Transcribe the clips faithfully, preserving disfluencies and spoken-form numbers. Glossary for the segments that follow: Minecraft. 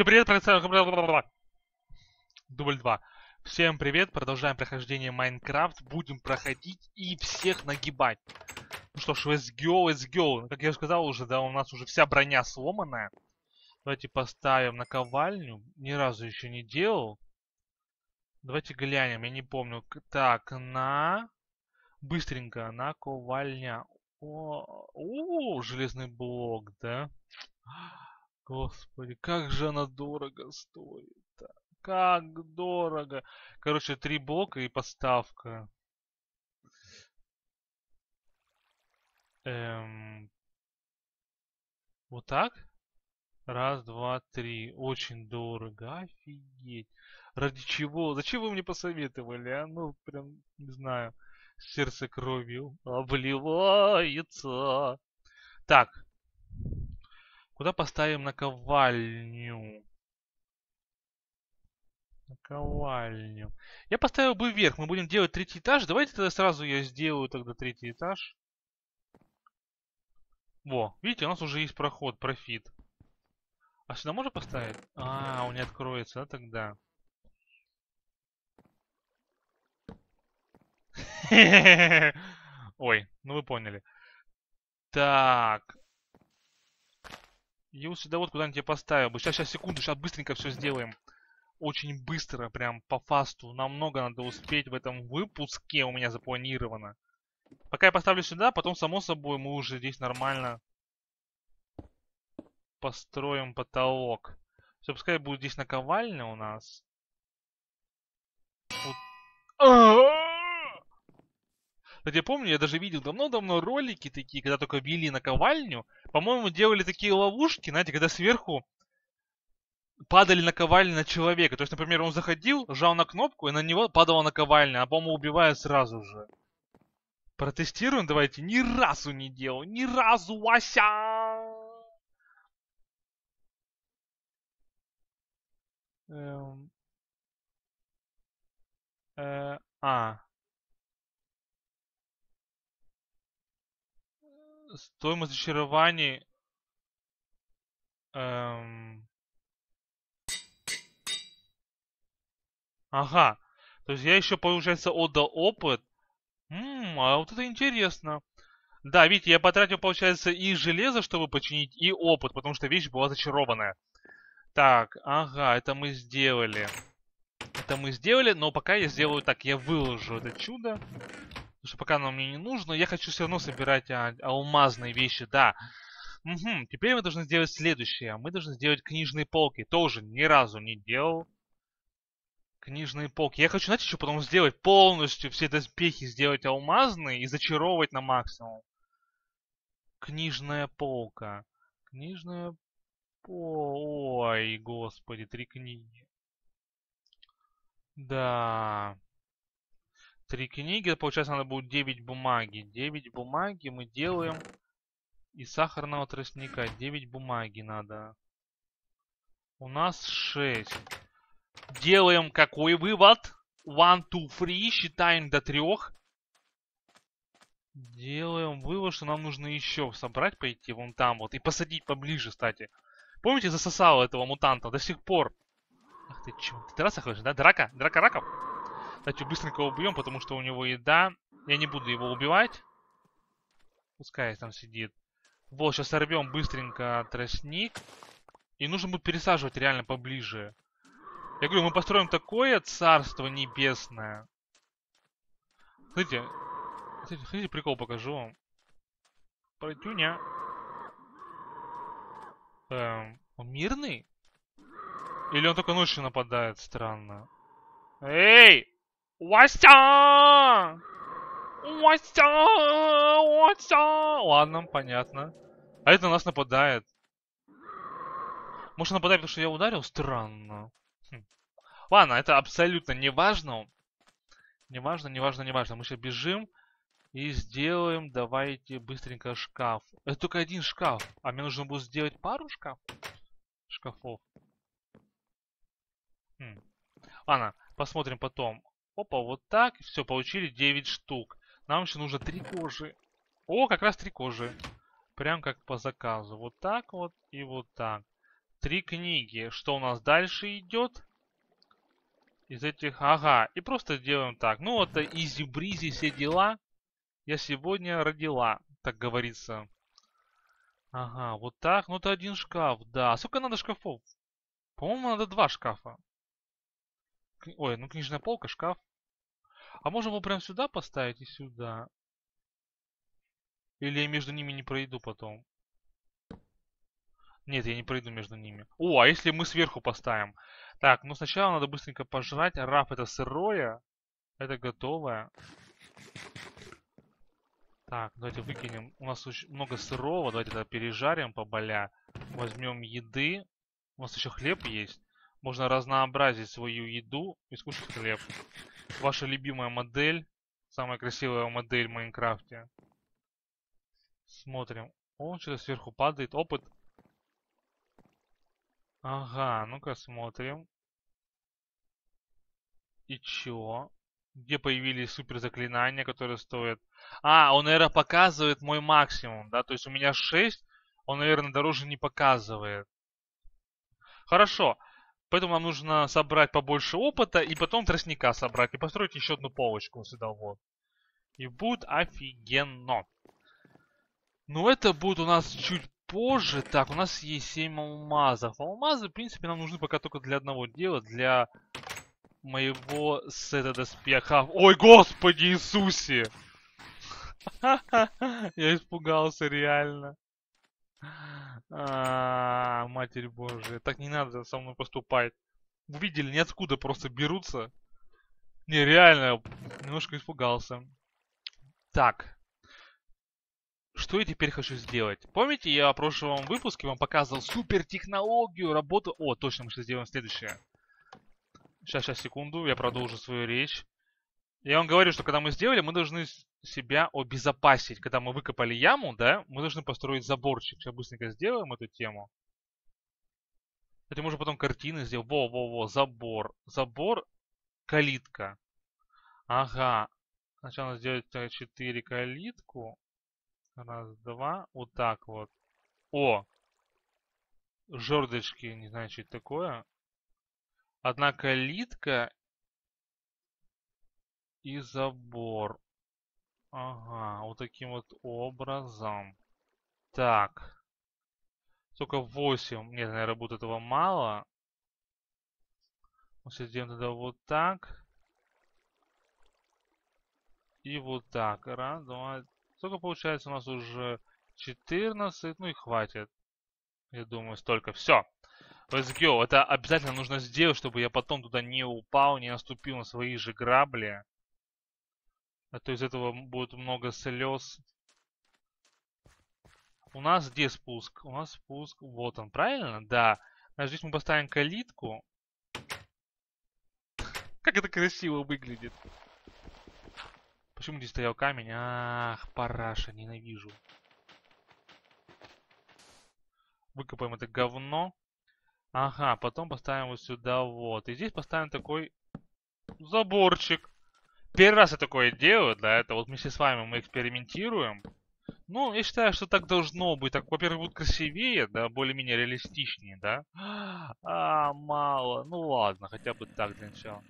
Всем привет, продолжаем... Дубль два. Всем привет, продолжаем прохождение Майнкрафт. Будем проходить и всех нагибать. Ну что ж, let's go, let's go. Как я уже сказал уже, да, у нас уже вся броня сломанная. Давайте поставим наковальню. Ни разу еще не делал. Давайте глянем, я не помню. Так, на... Быстренько, наковальня. О, о, железный блок, да? Господи, как же она дорого стоит. Как дорого. Короче, три блока и поставка. Эм... Вот так? Раз, два, три. Очень дорого. Офигеть. Ради чего? Зачем вы мне посоветовали, а? Ну, прям, не знаю. Сердце кровью обливается. Так. Куда поставим наковальню? Наковальню. Я поставил бы вверх. Мы будем делать третий этаж. Давайте тогда сразу я сделаю тогда третий этаж. Во. Видите, у нас уже есть проход, профит. А сюда можно поставить? А, он не откроется, да, тогда? Ой, ну вы поняли. Так. Я вот сюда вот куда-нибудь я поставил бы. Сейчас, сейчас, секунду, сейчас быстренько все сделаем. Очень быстро, прям по фасту. Нам много надо успеть в этом выпуске, у меня запланировано. Пока я поставлю сюда, потом, само собой, мы уже здесь нормально построим потолок. Все, пускай будет здесь наковальня у нас. Вот. Кстати, я помню, я даже видел давно-давно ролики такие, когда только вели наковальню. По-моему, делали такие ловушки, знаете, когда сверху падали наковальни на человека. То есть, например, он заходил, жал на кнопку, и на него падала наковальня. А, по-моему, убивают сразу же. Протестируем, давайте. Ни разу не делал. Ни разу, Вася! Эм... Э... А... Стоимость зачарований... Эм... Ага. То есть я еще, получается, отдал опыт. Ммм, а вот это интересно. Да, видите, я потратил, получается, и железо, чтобы починить, и опыт, потому что вещь была зачарованная. Так, ага, это мы сделали. Это мы сделали, но пока я сделаю так, я выложу это чудо. Потому что пока оно мне не нужно, я хочу все равно собирать а, алмазные вещи, да. Угу. Теперь мы должны сделать следующее. Мы должны сделать книжные полки. Тоже ни разу не делал. Книжные полки. Я хочу, знаете, что потом сделать? Полностью все доспехи сделать алмазные и зачаровывать на максимум. Книжная полка. Книжная пол... Ой, господи, три книги. Да... Три книги, получается, надо будет девять бумаги. девять бумаги мы делаем из сахарного тростника. девять бумаги надо. У нас шесть. Делаем какой вывод? один, два, три. Считаем до трёх. Делаем вывод, что нам нужно еще собрать, пойти вон там вот. И посадить поближе, кстати. Помните, засосало этого мутанта до сих пор? Ах ты, чё? Ты драться хочешь, да? Драка? Драка раков? Кстати, быстренько убьем, потому что у него еда. Я не буду его убивать. Пускай там сидит. Вот, сейчас сорвем быстренько тростник. И нужно будет пересаживать реально поближе. Я говорю, мы построим такое царство небесное. Смотрите. Хотите, прикол покажу вам. Протюня. Эм, он мирный? Или он только ночью нападает? Странно. Эй! Вася! Вася! Вася! Ладно, понятно. А это на нас нападает. Может, нападает, потому что я ударил? Странно. Хм. Ладно, это абсолютно не важно. Не важно, не важно, не важно. Мы сейчас бежим и сделаем, давайте, быстренько шкаф. Это только один шкаф. А мне нужно будет сделать пару шкафов. Шкафов. Хм. Ладно, посмотрим потом. Опа, вот так. Все, получили девять штук. Нам еще нужно три кожи. О, как раз три кожи. Прям как по заказу. Вот так вот и вот так. Три книги. Что у нас дальше идет? Из этих... Ага. И просто делаем так. Ну, это изи-бризи все дела. Я сегодня родила, так говорится. Ага, вот так. Ну, это один шкаф, да. Сколько надо шкафов? По-моему, надо два шкафа. Кни... Ой, ну книжная полка, шкаф. А можно его прям сюда поставить и сюда? Или я между ними не пройду потом? Нет, я не пройду между ними. О, а если мы сверху поставим? Так, ну сначала надо быстренько пожрать. Раф — это сырое. Это готовое. Так, давайте выкинем. У нас очень много сырого. Давайте это пережарим поболя. Возьмем еды. У нас еще хлеб есть. Можно разнообразить свою еду и скушать хлеб. Ваша любимая модель. Самая красивая модель в Майнкрафте. Смотрим. О, что-то сверху падает. Опыт. Ага, ну-ка смотрим. И чё? Где появились супер заклинания, которые стоят? А, он, наверное, показывает мой максимум, да? То есть у меня шесть, он, наверное, дороже не показывает. Хорошо. Поэтому нам нужно собрать побольше опыта и потом тростника собрать. И построить еще одну полочку сюда вот. И будет офигенно. Но это будет у нас чуть позже. Так, у нас есть семь алмазов. Алмазы, в принципе, нам нужны пока только для одного дела. Для моего сета доспеха. Ой, Господи Иисусе! Я испугался, реально. Матерь Божия. Так не надо со мной поступать. Вы видели, ниоткуда просто берутся. Не, реально, немножко испугался. Так. Что я теперь хочу сделать? Помните, я в прошлом выпуске вам показывал супертехнологию, работу... О, точно, мы сейчас сделаем следующее. Сейчас, сейчас, секунду, я продолжу свою речь. Я вам говорю, что когда мы сделали, мы должны себя обезопасить. Когда мы выкопали яму, да, мы должны построить заборчик. Сейчас быстренько сделаем эту тему. Кстати, можно потом картины сделать. Во-во-во, забор. Забор, калитка. Ага. Сначала сделать четыре калитку. Раз, два. Вот так вот. О! Жердочки, не знаю, что это такое. Одна калитка и забор. Ага, вот таким вот образом. Так. Только восемь. Нет, наверное, будет этого мало. Мы сейчас сделаем тогда вот так. И вот так. Раз, два, три. Сколько получается у нас уже четырнадцать, ну и хватит. Я думаю, столько. Все. Let's go. Это обязательно нужно сделать, чтобы я потом туда не упал, не наступил на свои же грабли. А то из этого будет много слез. У нас где спуск? У нас спуск. Вот он, правильно? Да. Значит, здесь мы поставим калитку. Как это красиво выглядит. Почему здесь стоял камень? Ах, параша, ненавижу. Выкопаем это говно. Ага, потом поставим вот сюда вот. И здесь поставим такой заборчик. Первый раз я такое делаю, да, это вот вместе с вами мы экспериментируем. Ну, я считаю, что так должно быть. Так, во-первых, будет красивее, да, более-менее реалистичнее, да. А, мало. Ну ладно, хотя бы так для начала.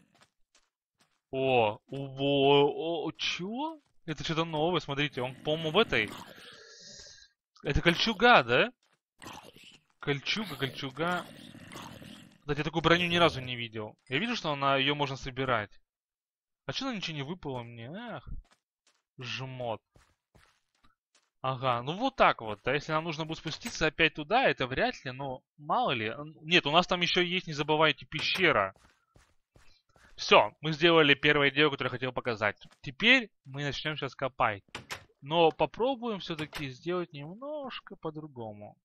О, о, о, чё? Это что-то новое, смотрите, он, по-моему, в этой... Это кольчуга, да? Кольчуга, кольчуга... Кстати, я такую броню ни разу не видел. Я видел, что она, ее можно собирать. А чё она ничего не выпала мне? Эх, жмот. Ага, ну вот так вот, да, если нам нужно будет спуститься опять туда, это вряд ли, но мало ли. Нет, у нас там еще есть, не забывайте, пещера. Все, мы сделали первое дело, которое я хотел показать. Теперь мы начнем сейчас копать. Но попробуем все-таки сделать немножко по-другому.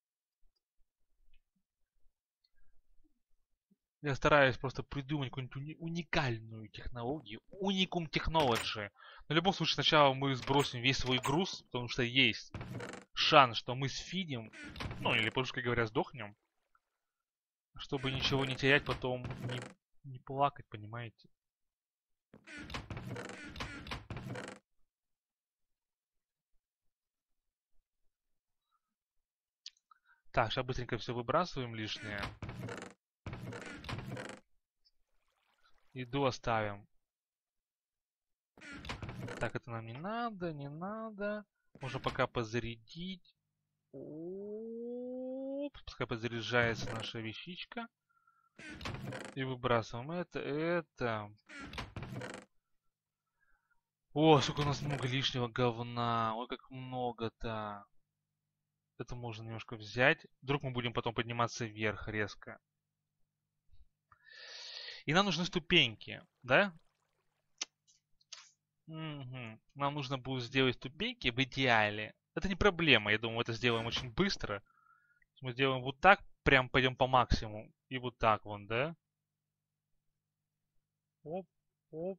Я стараюсь просто придумать какую-нибудь уникальную технологию. Уникум технологии. Но в любом случае сначала мы сбросим весь свой груз, потому что есть шанс, что мы сфидим. Ну или, по-русски говоря, сдохнем. Чтобы ничего не терять, потом не... Не плакать, понимаете? Так, сейчас быстренько все выбрасываем лишнее. Еду оставим. Так, это нам не надо, не надо. Можно пока позарядить. Оп, пускай подзаряжается наша вещичка. И выбрасываем это, это. О, сколько у нас много лишнего говна. Ой, как много-то. Это можно немножко взять. Вдруг мы будем потом подниматься вверх резко. И нам нужны ступеньки, да? Угу. Нам нужно будет сделать ступеньки в идеале. Это не проблема, я думаю, это сделаем очень быстро. Мы сделаем вот так, прям пойдем по максимуму. И вот так вон, да? Оп, оп.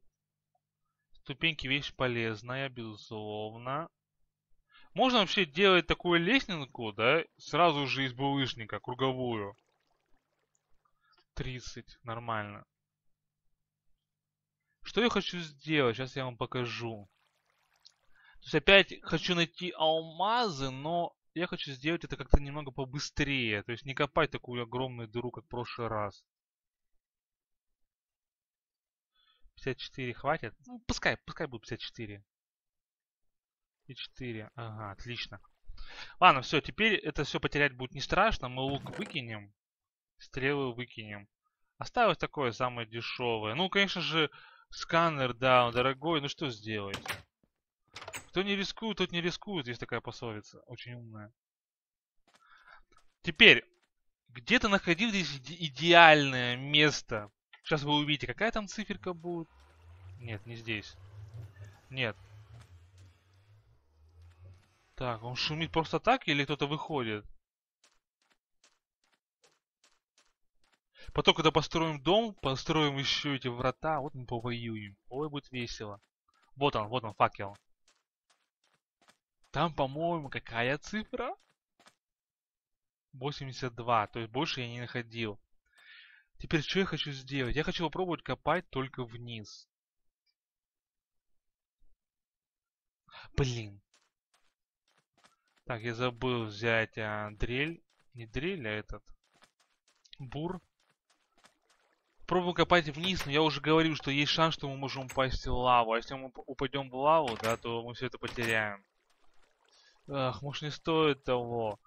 Ступеньки вещь полезная, безусловно. Можно вообще делать такую лестницу, да? Сразу же из булыжника, круговую. тридцать, нормально. Что я хочу сделать? Сейчас я вам покажу. То есть опять хочу найти алмазы, но я хочу сделать это как-то немного побыстрее. То есть не копать такую огромную дыру, как в прошлый раз. пятьдесят четыре хватит? Ну, пускай, пускай будет пятьдесят четыре. пятьдесят четыре, ага, отлично. Ладно, все, теперь это все потерять будет не страшно. Мы лук выкинем, стрелы выкинем. Осталось такое самое дешевое. Ну, конечно же... Сканер, да, он дорогой, ну что сделать? Кто не рискует, тот не рискует, есть такая пословица, очень умная. Теперь, где-то находил здесь идеальное место. Сейчас вы увидите, какая там циферка будет. Нет, не здесь. Нет. Так, он шумит просто так или кто-то выходит? Потом, когда построим дом, построим еще эти врата, вот мы повоюем. Ой, будет весело. Вот он, вот он, факел. Там, по-моему, какая цифра? восемьдесят два, то есть больше я не находил. Теперь, что я хочу сделать? Я хочу попробовать копать только вниз. Блин. Так, я забыл взять а, дрель. Не дрель, а этот. Бур. Пробую копать вниз, но я уже говорил, что есть шанс, что мы можем упасть в лаву. А если мы упадем в лаву, да, то мы все это потеряем. Ах, может не стоит того.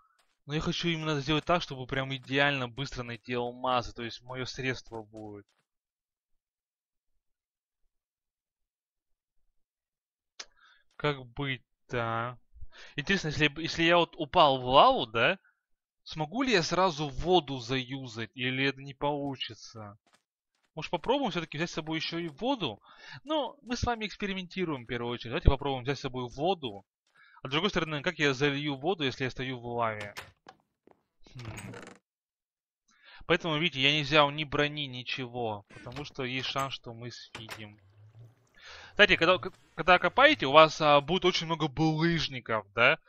Но я хочу именно сделать так, чтобы прям идеально быстро найти алмазы. То есть мое средство будет. Как быть-то? Интересно, если, если я вот упал в лаву, да? Смогу ли я сразу воду заюзать? Или это не получится? Может попробуем все-таки взять с собой еще и воду? Ну, мы с вами экспериментируем в первую очередь. Давайте попробуем взять с собой воду. А с другой стороны, как я залью воду, если я стою в лаве? Хм. Поэтому, видите, я не взял ни брони, ничего. Потому что есть шанс, что мы сфидим. Кстати, когда, когда копаете, у вас а, будет очень много булыжников, да?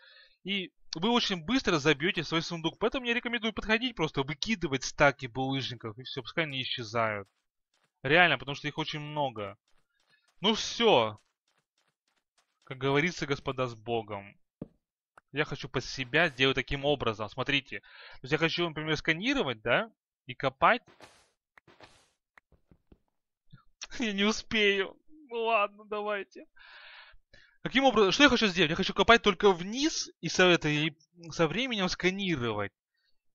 И... вы очень быстро забьете свой сундук. Поэтому я рекомендую подходить, просто выкидывать стаки булыжников. И все, пускай они исчезают. Реально, потому что их очень много. Ну все. Как говорится, господа, с Богом. Я хочу под себя сделать таким образом. Смотрите. То есть я хочу, например, сканировать, да? И копать. Я не успею. Ну ладно, давайте. Каким образом? Что я хочу сделать? Я хочу копать только вниз и со, это, и со временем сканировать.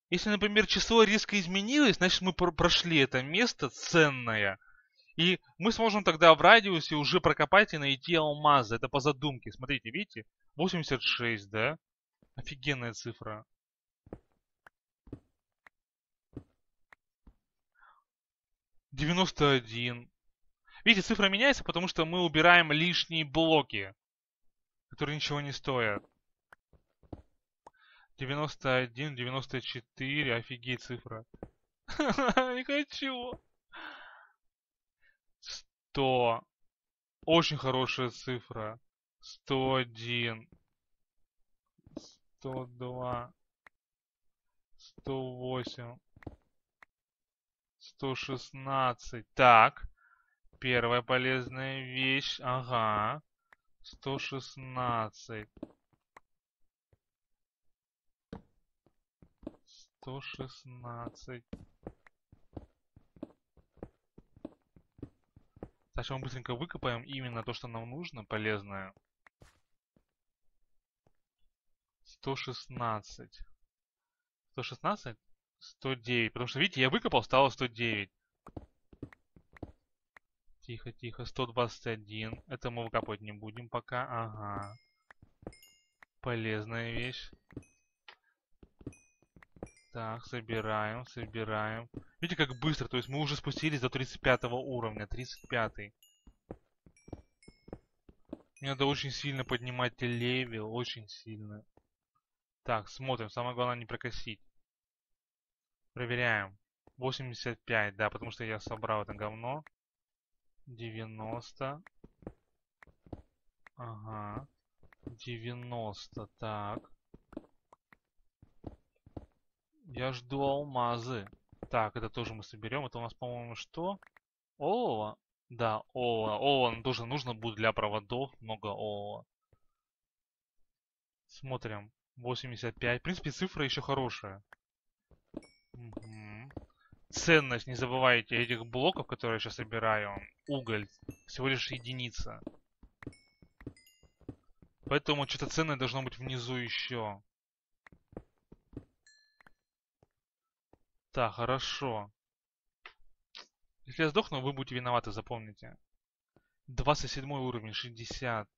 Если, например, число резко изменилось, значит мы пр прошли это место ценное. И мы сможем тогда в радиусе уже прокопать и найти алмазы. Это по задумке. Смотрите, видите? восемьдесят шесть, да? Офигенная цифра. девяносто один. Видите, цифра меняется, потому что мы убираем лишние блоки, которые ничего не стоят. девяносто один, девяносто четыре, офигеть цифра. Не хочу. сто. Очень хорошая цифра. сто один. сто два. сто восемь. сто шестнадцать. Так. Первая полезная вещь. Ага. сто шестнадцать. сто шестнадцать. Значит, мы быстренько выкопаем именно то, что нам нужно, полезное. сто шестнадцать. сто шестнадцать? сто девять. Потому что, видите, я выкопал, стало сто девять. Тихо, тихо. сто двадцать один. Это мы выкапывать не будем пока. Ага. Полезная вещь. Так, собираем, собираем. Видите, как быстро. То есть мы уже спустились до тридцать пятого уровня. тридцать пятый. Мне надо очень сильно поднимать левел. Очень сильно. Так, смотрим. Самое главное не прокосить. Проверяем. восемьдесят пять, да, потому что я собрал это говно. девяносто. Ага. девяносто, так. Я жду алмазы. Так, это тоже мы соберем. Это у нас, по-моему, что? Олово? Да, олово. Олово нам тоже нужно будет для проводов. Много олова. Смотрим. восемьдесят пять. В принципе, цифра еще хорошая. Угу. Ценность, не забывайте, этих блоков, которые я сейчас собираю. Уголь. Всего лишь единица. Поэтому что-то ценное должно быть внизу еще. Так, хорошо. Если я сдохну, вы будете виноваты, запомните. двадцать седьмой уровень, шестьдесят.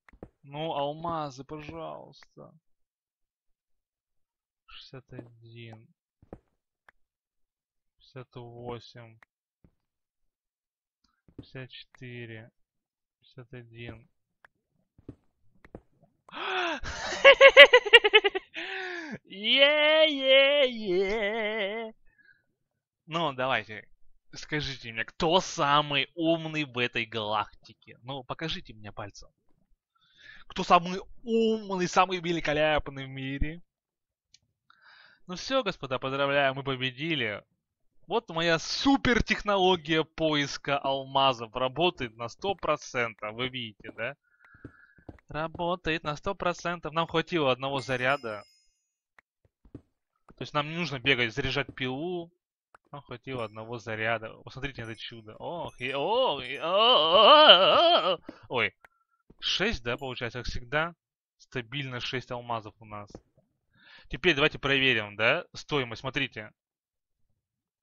Ну, алмазы, пожалуйста. шестьдесят один. пятьдесят восемь. пятьдесят четыре. пятьдесят один. Е-е-е! Ну, давайте, скажите мне, кто самый умный в этой галактике? Ну, покажите мне пальцем. Кто самый умный, самый великолепный в мире? Ну все, господа, поздравляю, мы победили. Вот моя супер технология поиска алмазов работает на сто процентов, вы видите, да? Работает на сто процентов. Нам хватило одного заряда. То есть нам не нужно бегать, заряжать пилу. Нам хватило одного заряда. Посмотрите на это чудо. Ох, и, о, и, о, о, о. Ой. шесть, да, получается, как всегда. Стабильно шесть алмазов у нас. Теперь давайте проверим, да, стоимость. Смотрите.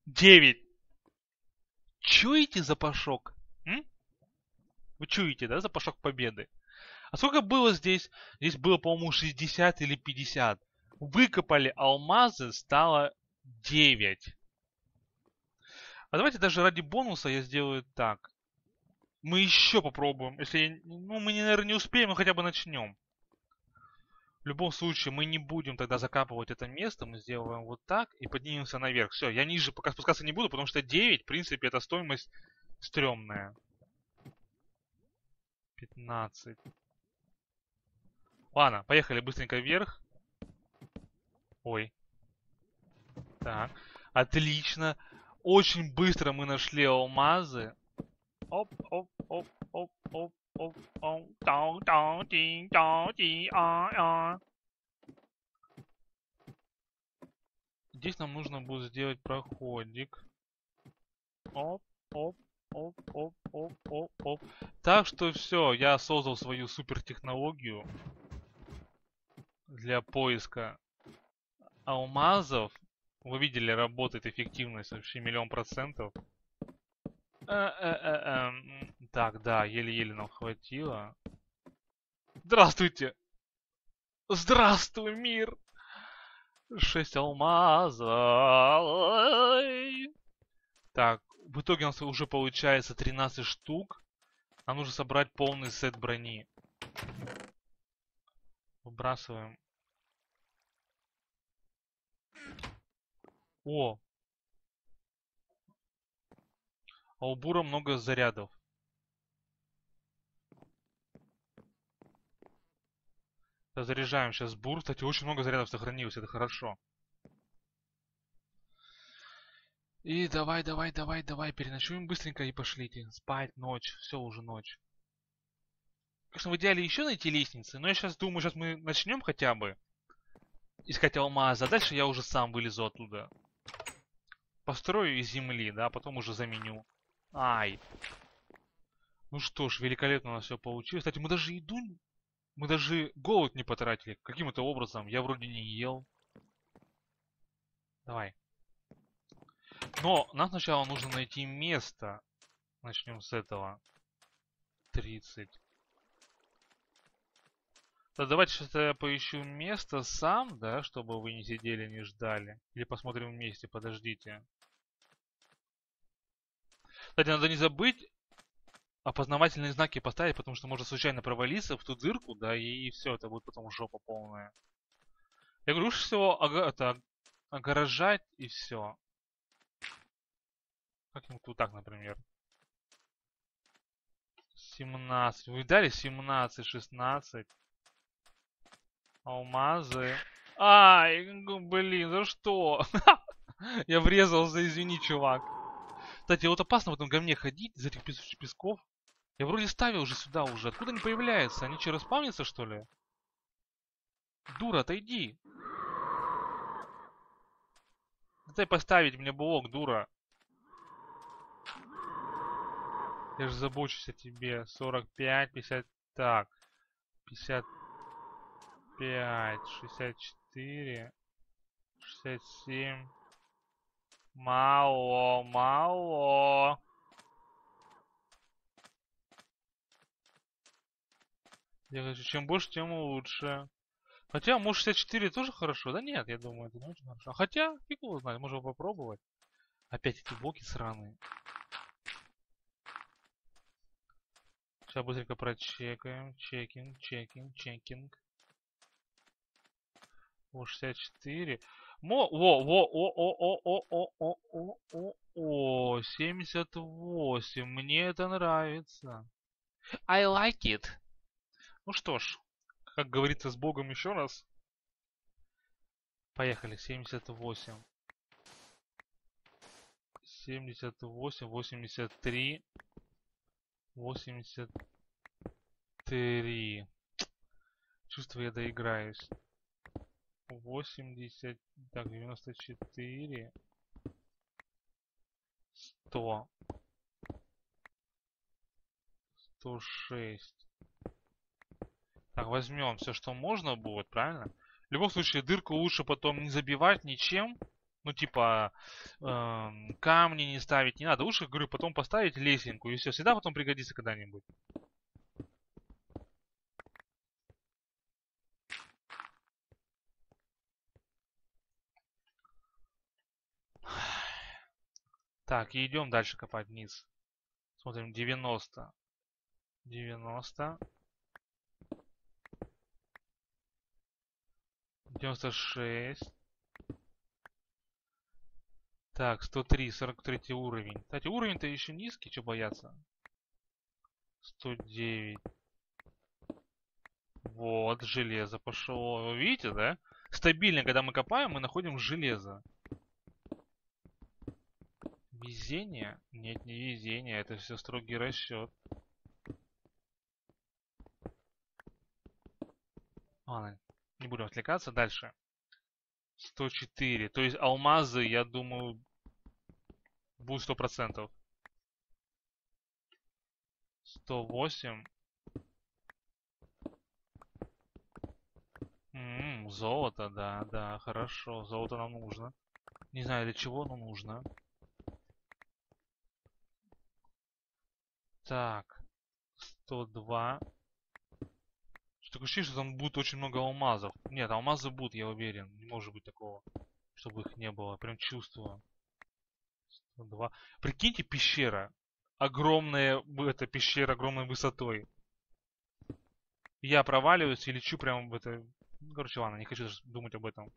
девять. Чуете запашок? М? Вы чуете, да, запашок победы? А сколько было здесь? Здесь было, по-моему, шестьдесят или пятьдесят. Выкопали алмазы, стало девять. А давайте даже ради бонуса я сделаю так. Мы еще попробуем. Если, ну, мы, наверное, не успеем, мы хотя бы начнем. В любом случае, мы не будем тогда закапывать это место. Мы сделаем вот так и поднимемся наверх. Все, я ниже пока спускаться не буду, потому что девять, в принципе, это стоимость стрёмная. пятнадцать. Ладно, поехали быстренько вверх. Ой. Так. Отлично. Очень быстро мы нашли алмазы. Оп, оп, оп, оп, оп, оп, оп. Тау, тау, тин, тау, тин, а, а. Здесь нам нужно будет сделать проходик. Оп, оп. Оп, оп, оп, оп, оп. Так что все, я создал свою супер технологию для поиска алмазов. Вы видели, работает эффективность вообще миллион процентов. Э, э, э, э. Так, да, еле-еле нам хватило. Здравствуйте! Здравствуй, мир! Шесть алмазов! Так. В итоге у нас уже получается тринадцать штук. Нам нужно собрать полный сет брони. Выбрасываем. О! А у Бура много зарядов. Заряжаем сейчас Бур. Кстати, очень много зарядов сохранилось. Это хорошо. И давай, давай, давай, давай, переночуем быстренько и пошлите. Спать, ночь, все, уже ночь. Конечно, в идеале еще найти лестницы, но я сейчас думаю, сейчас мы начнем хотя бы искать алмазы, а дальше я уже сам вылезу оттуда. Построю из земли, да, потом уже заменю. Ай. Ну что ж, великолепно у нас все получилось. Кстати, мы даже еду... Мы даже голод не потратили. Каким-то образом. Я вроде не ел. Давай. Но нам сначала нужно найти место. Начнем с этого. тридцать. Да, давайте сейчас я поищу место сам, да, чтобы вы не сидели, не ждали. Или посмотрим вместе, подождите. Кстати, надо не забыть опознавательные знаки поставить, потому что можно случайно провалиться в ту дырку, да, и, и все, это будет потом жопа полная. Я говорю, лучше всего ага, это, огорожать и все. Как-нибудь вот так, например. семнадцать. Вы дали семнадцать, шестнадцать. Алмазы. Ай, блин, за что? Я врезался, извини, чувак. Кстати, вот опасно в этом говне ходить из этих песков. Я вроде ставил уже сюда уже. Откуда они появляются? Они что, распавнятся, что ли? Дура, отойди. Дай поставить мне блок, дура. Я же забочусь о тебе. сорок пять, пятьдесят... Так. пятьдесят пять, шестьдесят четыре, шестьдесят семь. Мало, мало. Я хочу, чем больше, тем лучше. Хотя, может, шестьдесят четыре тоже хорошо? Да нет, я думаю, это не очень хорошо. Хотя, фиг его знает, можно попробовать. Опять эти блоки сраные. Сейчас быстренько прочекаем. Чекинг, чекинг, чекинг. О, шестьдесят четыре. Мо, во, во, о, о, о, о, о, о, о, о, семьдесят восемь. Мне это нравится. I like it. Ну что ж, как говорится, с Богом еще раз. Поехали, семьдесят восемь. семьдесят восемь, восемьдесят три. восемьдесят три. Чувствую, я доиграюсь. восемьдесят, так, девяносто четыре, сто, сто шесть. Так, возьмем все, что можно будет, правильно? В любом случае, дырку лучше потом не забивать ничем. Ну, типа, э, камни не ставить не надо. Лучше, говорю, потом поставить лесенку. И все, всегда потом пригодится когда-нибудь. Так, и идем дальше копать вниз. Смотрим, девяносто. девяносто. девяносто шесть. Так, сто три, сорок третий уровень. Кстати, уровень-то еще низкий, что бояться. сто девять. Вот, железо пошло. Вы видите, да? Стабильно, когда мы копаем, мы находим железо. Везение? Нет, не везение, это все строгий расчет. Ладно, не будем отвлекаться. Дальше. сто четыре. То есть алмазы, я думаю, будут сто процентов. сто восемь. Ммм, золото, да, да, хорошо. Золото нам нужно. Не знаю для чего, но нужно. Так, сто два. Что-то ощущение, что там будет очень много алмазов. Нет, алмазы будут, я уверен. Не может быть такого, чтобы их не было. Прям чувствую. сто два. Прикиньте, пещера. Огромная, это пещера огромной высотой. Я проваливаюсь и лечу прям в это... Короче, ладно, не хочу даже думать об этом.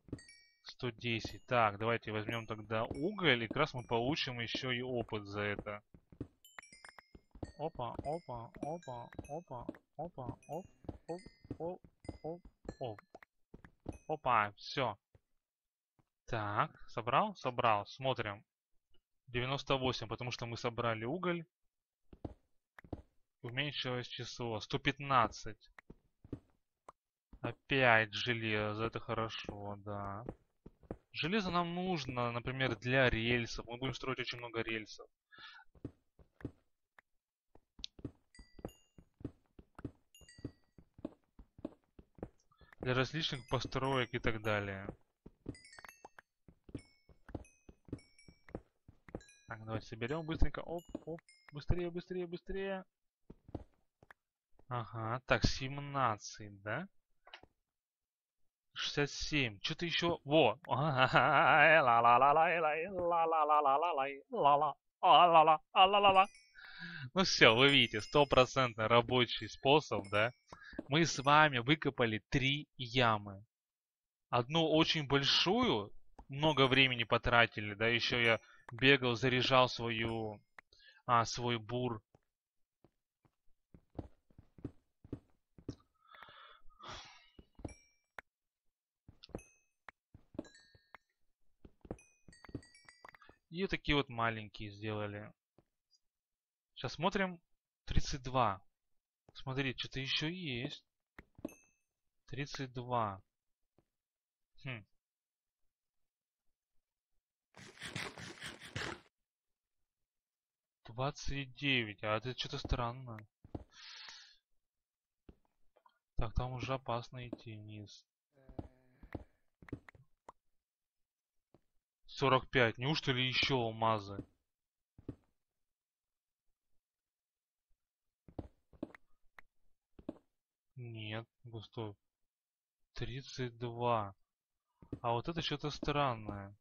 сто десять. Так, давайте возьмем тогда уголь. И как раз мы получим еще и опыт за это. Опа, опа, опа, опа, опа, оп, оп, оп, оп, оп. Опа, все. Так, собрал? Собрал. Смотрим. девяносто восемь, потому что мы собрали уголь. Уменьшилось число. сто пятнадцать. Опять железо, это хорошо, да. Железо нам нужно, например, для рельсов. Мы будем строить очень много рельсов. Для различных построек и так далее. Так, давайте соберем быстренько. Оп, оп, быстрее, быстрее, быстрее. Ага, так, семнадцать, да? шестьдесят семь. Что-то еще... Во! Ну все, вы видите, стопроцентно рабочий способ, да? Мы с вами выкопали три ямы. Одну очень большую, много времени потратили, да? Еще я бегал, заряжал свою... А, свой бур. И такие вот маленькие сделали. Сейчас смотрим. тридцать два. Смотри, что-то еще есть. тридцать два. Хм. двадцать девять. А это что-то странно. Так, там уже опасно идти вниз. сорок пять. Неужто ли еще алмазы? Нет, густой. тридцать два. А вот это что-то странное.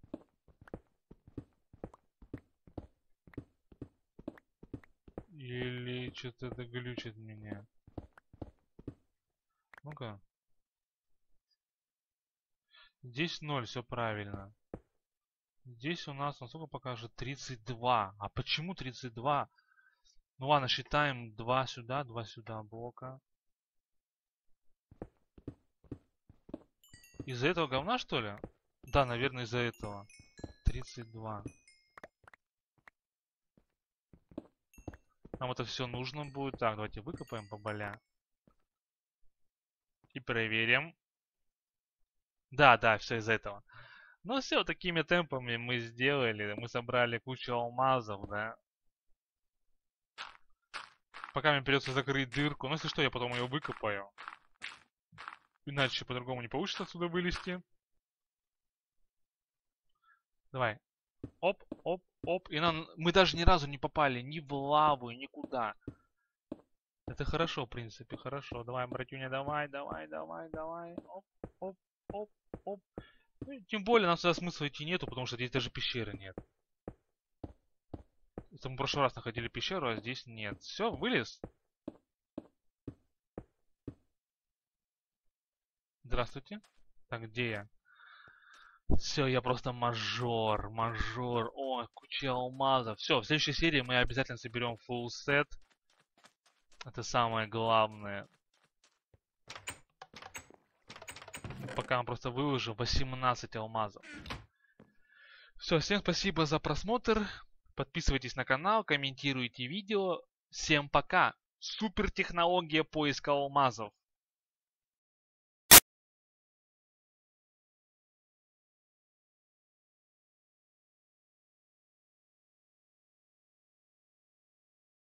Или что-то это глючит меня. Ну-ка. Здесь ноль, все правильно. Здесь у нас, насколько покажет, тридцать два. А почему тридцать два? Ну ладно, считаем два сюда, два сюда блока. Из-за этого говна, что ли? Да, наверное, из-за этого. тридцать два. Нам это все нужно будет. Так, давайте выкопаем поболя. И проверим. Да, да, все из-за этого. Ну все, такими темпами мы сделали, мы собрали кучу алмазов, да. Пока мне придется закрыть дырку, но если что, я потом ее выкопаю. Иначе по-другому не получится отсюда вылезти. Давай. Оп, оп, оп. И нам... мы даже ни разу не попали ни в лаву, никуда. Это хорошо, в принципе, хорошо. Давай, братюня, давай, давай, давай, давай. Оп, оп, оп, оп. Тем более, нам сюда смысла идти нету, потому что здесь даже пещеры нет. Это мы в прошлый раз находили пещеру, а здесь нет. Все, вылез. Здравствуйте. Так, где я? Все, я просто мажор, мажор. О, куча алмазов. Все, в следующей серии мы обязательно соберем full set. Это самое главное. Пока мы просто выложим восемнадцать алмазов. Все, всем спасибо за просмотр. Подписывайтесь на канал, комментируйте видео. Всем пока. Супер технология поиска алмазов.